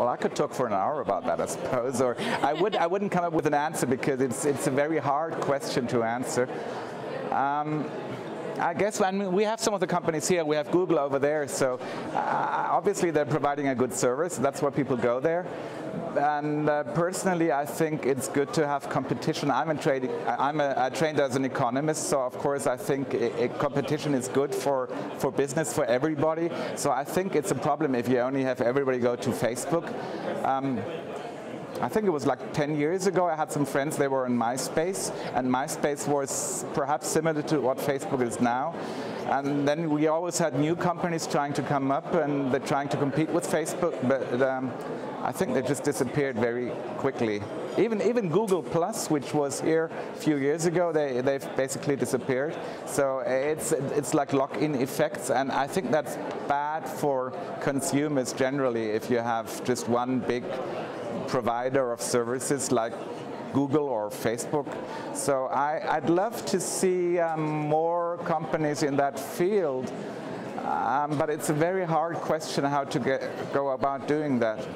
Well, I could talk for an hour about that, I suppose, or I wouldn't come up with an answer because it's a very hard question to answer. I guess, I mean, we have some of the companies here, we have Google over there, so obviously they're providing a good service, that's why people go there. And personally, I think it's good to have competition. I trained as an economist, so of course I think competition is good for business, for everybody. So I think it's a problem if you only have everybody go to Facebook. I think it was like 10 years ago, I had some friends, they were in MySpace, and MySpace was perhaps similar to what Facebook is now. And then we always had new companies trying to come up, and they're trying to compete with Facebook, but I think they just disappeared very quickly. Even Google Plus, which was here a few years ago, they've basically disappeared. So it's like lock-in effects, and I think that's bad for consumers generally if you have just one big provider of services like Google or Facebook. So I'd love to see more companies in that field, but it's a very hard question how to go about doing that.